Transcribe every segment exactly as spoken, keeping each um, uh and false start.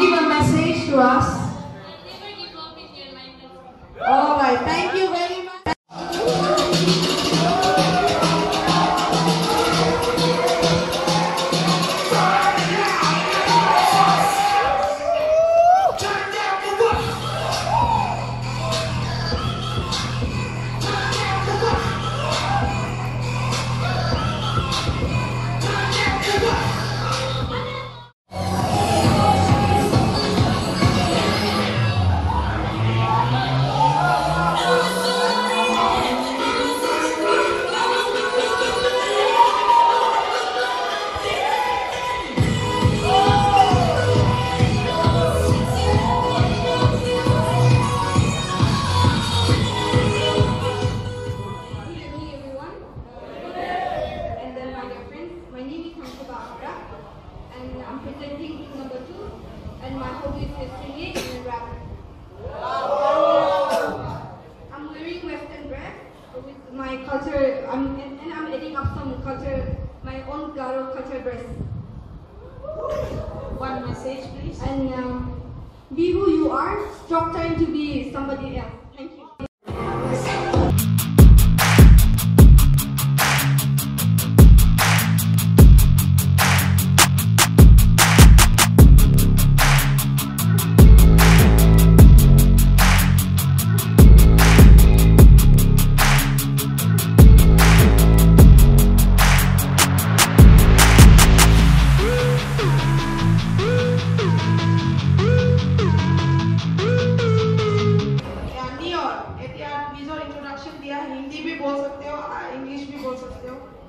you give a message to us? I never give up in your life. All right. Thank you very much.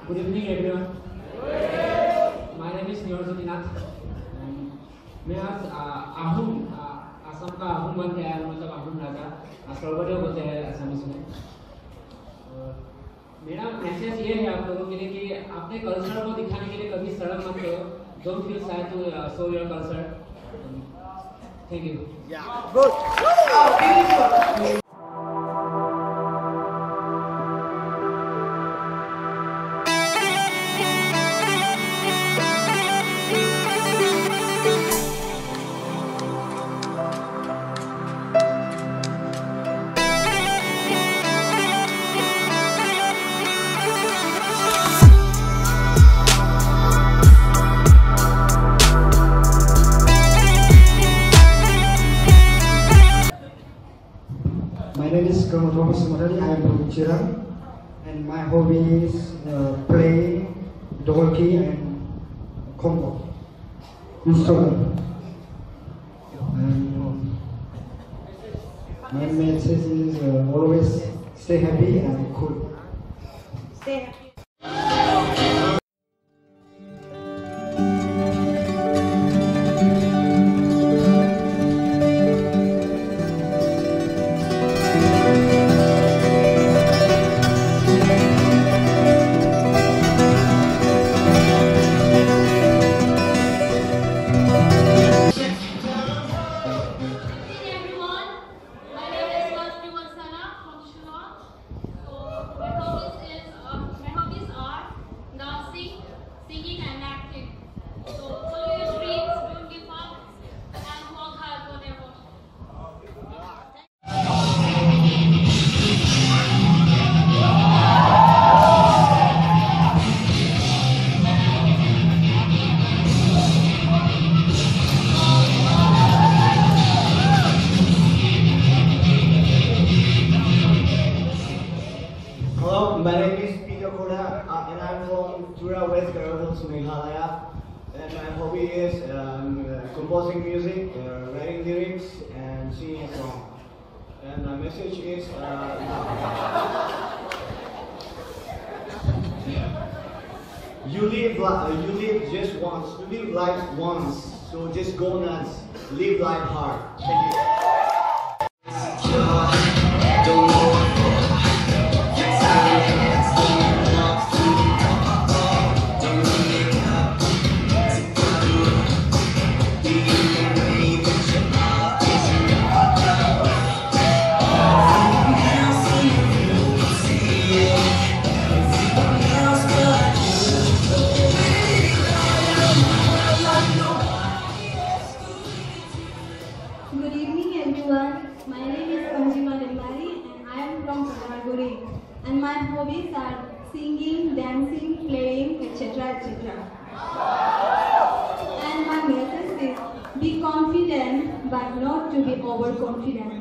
Good evening everyone. My name is Niyonis Utinaath. मैं आज आहूम असम का आहूम बन गया है, मतलब आहूम राजा सर्वोदय होते हैं असम में। मेरा मैसेज ये है आप लोगों के लिए कि अपने कल्चर को दिखाने के लिए कभी शर्म मत करो। Don't feel shy to show your culture. Thank you. Yeah. Good. I am from Chiran and my hobby is uh, playing dolki and combo instrument. And my message is uh, always stay happy and cool. Stay happy. Tura West, Garo Hills, Meghalaya, and my hobby is um, uh, composing music, uh, writing lyrics, and singing a song. And my message is uh, you live li you live just once, you live life once, so just go nuts, live life hard. Thank you. and my hobbies are singing, dancing, playing, et cetera, et cetera. And my message is, be confident, but not to be overconfident.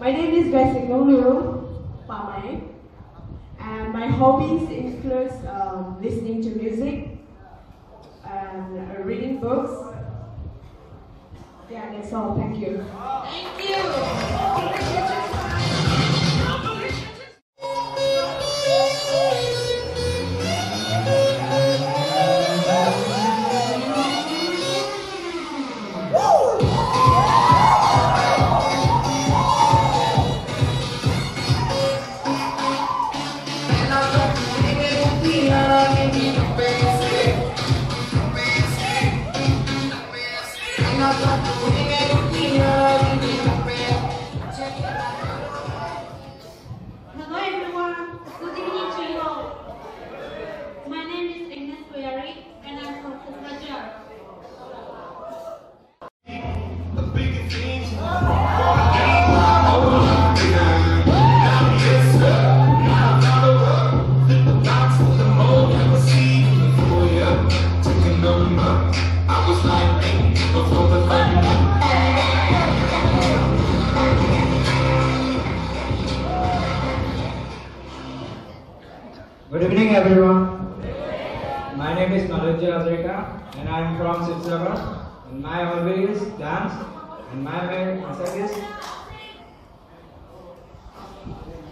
My name is Grace Ngulu Pamayi, and my hobbies include uh, listening to music and uh, reading books. Yeah, that's all. Thank you. Thank you.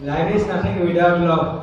Life is nothing without love.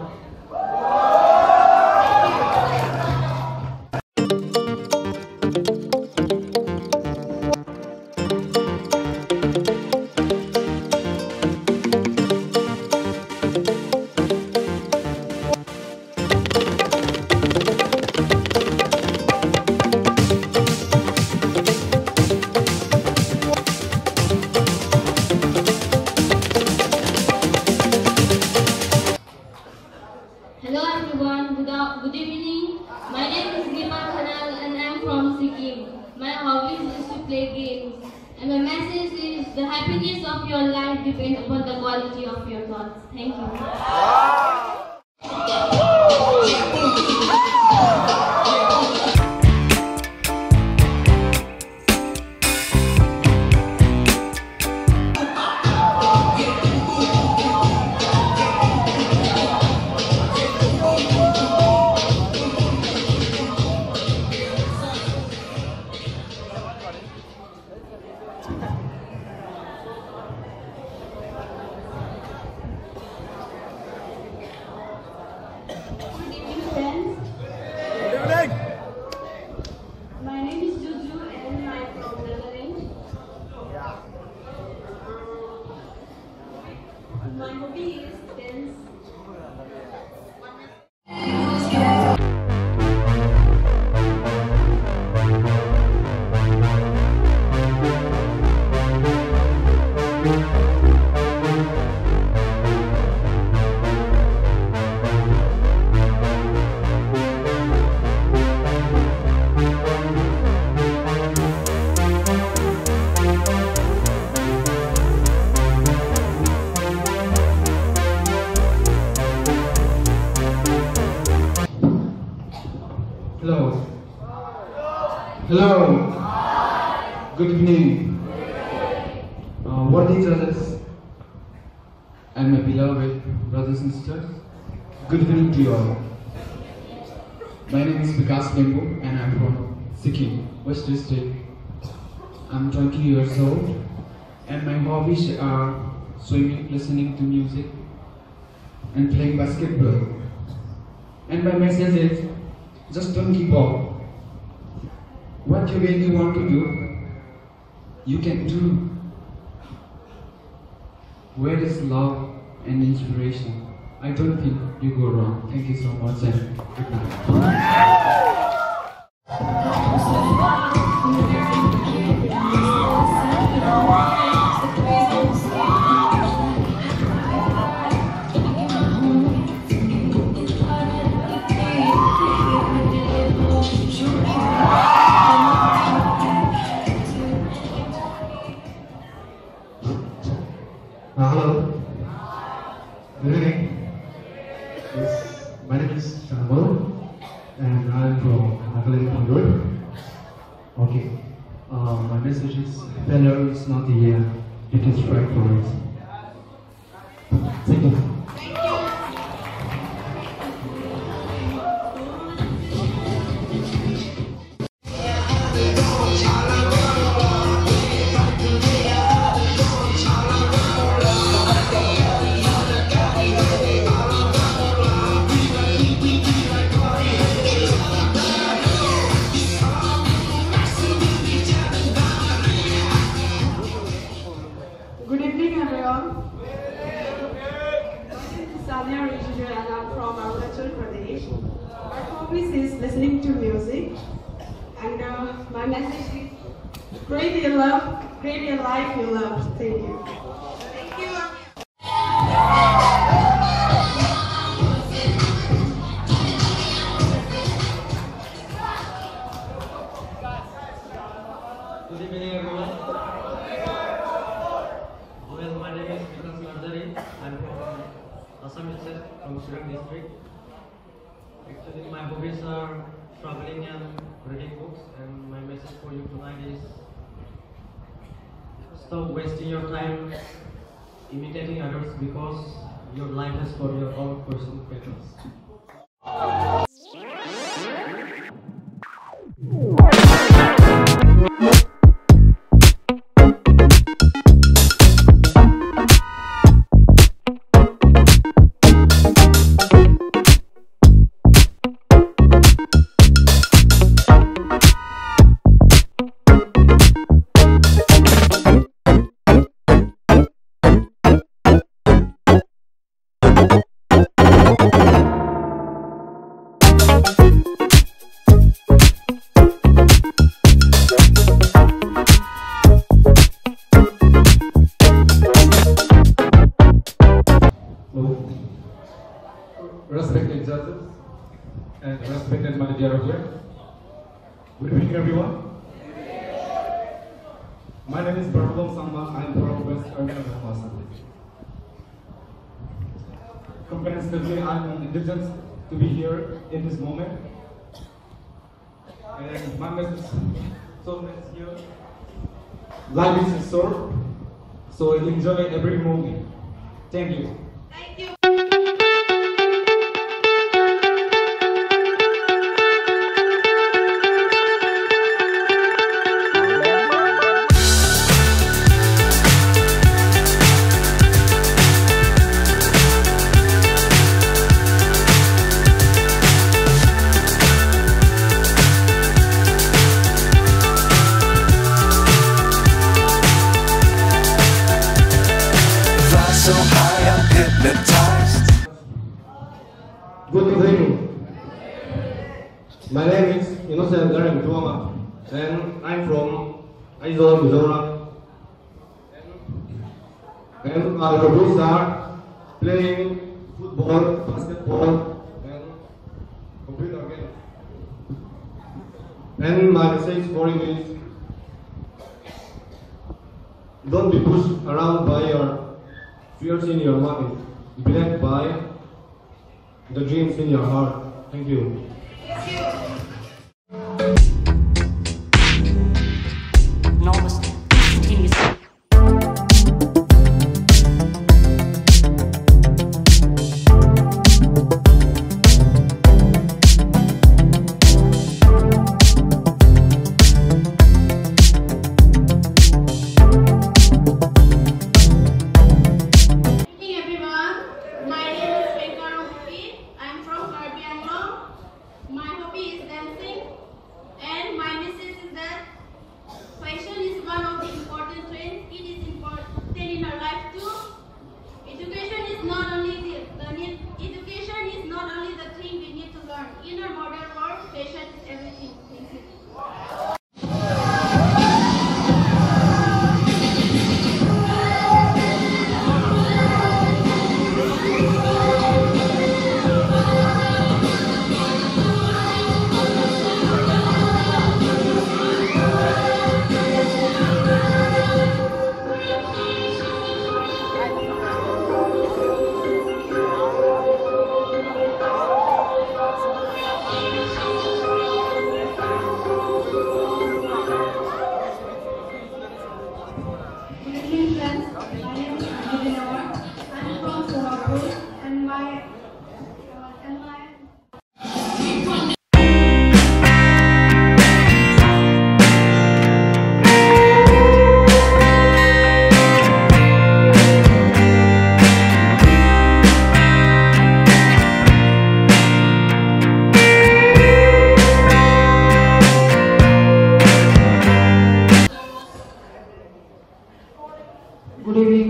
Hello. Good evening. Uh, Good morning, judges, and my beloved brothers and sisters. Good evening to you all. My name is Vikas Pembu, and I am from Sikkim, West District. I am twenty years old, and my hobbies are swimming, listening to music, and playing basketball. And my message is, just don't give up. What you really want to do, you can do. Where is love and inspiration? I don't think you go wrong. Thank you so much and good night. Uh, hello. Good evening. Yes, my name is Chiran, and I am from Meghalaya. Okay. Uh, my message is: failure is not the year; it is right for us. Thank you. Stop wasting your time imitating others because your life is for your own personal purpose. To be here in this moment, and my message so let's hear. Life is short, so enjoy every moment. Thank you. Thank you. My hobbies are playing football, basketball, and computer games. And my message for you is: don't be pushed around by your fears in your mind, be led by the dreams in your heart. Thank you. Thank you.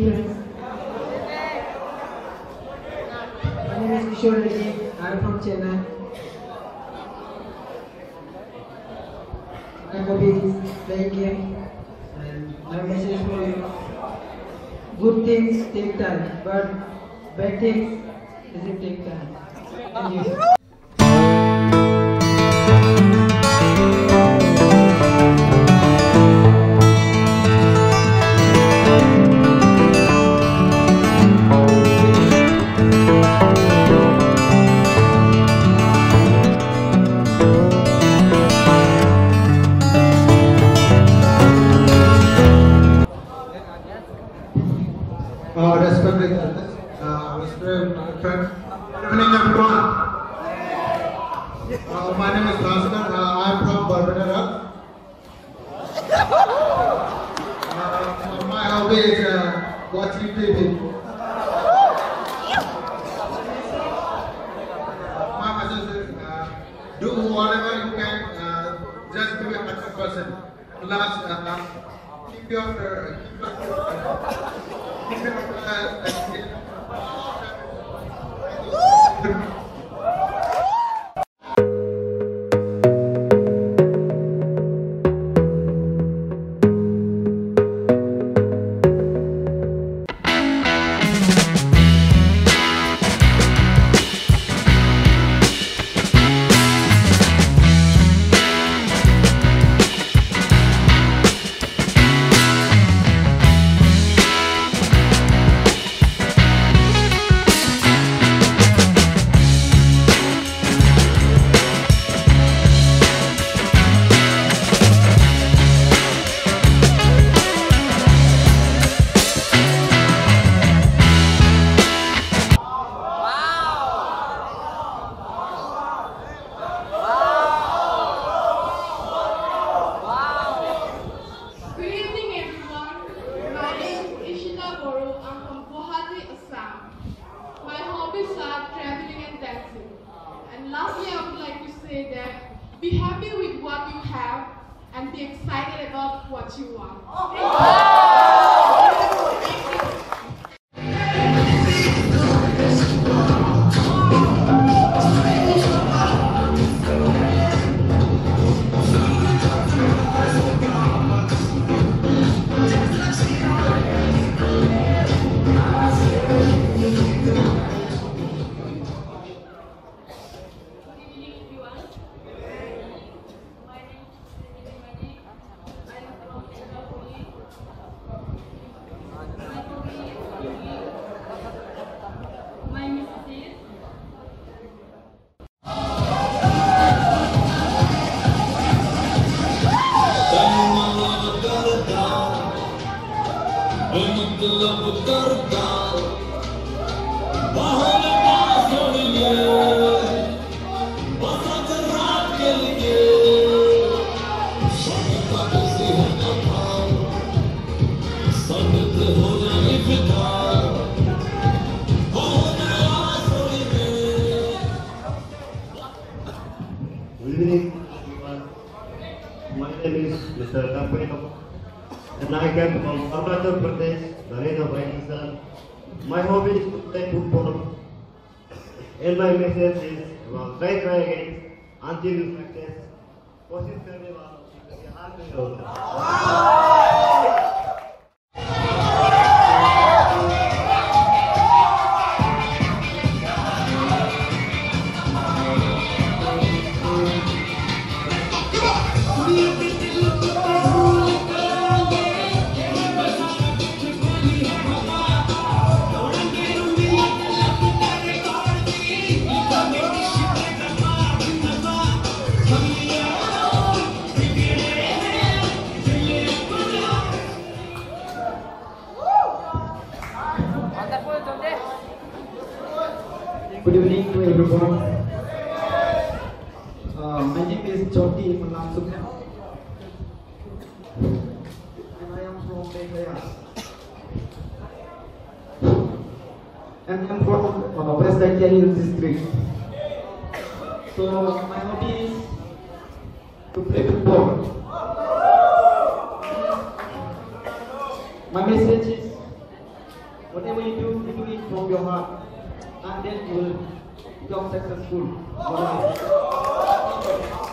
students. My name is Ushirang. I am from Chennai. My hobby is playing game, and my message for you: good things take time, but bad things doesn't take time. Thank you. Good evening to everyone. Uh, my name is Jyoti Munamsukhya and I am from Meghalaya. And I am from uh, West Icarus district. So my hobby is to play football. My message is Whatever you do, you do it from your heart, and then you will become successful. Wow.